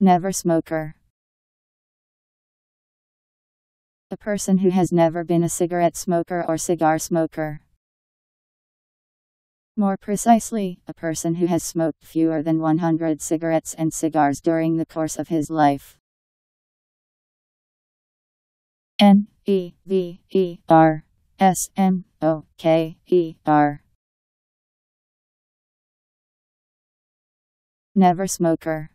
Never smoker. A person who has never been a cigarette smoker or cigar smoker. More precisely, a person who has smoked fewer than 100 cigarettes and cigars during the course of his life. Never smoker. Never smoker.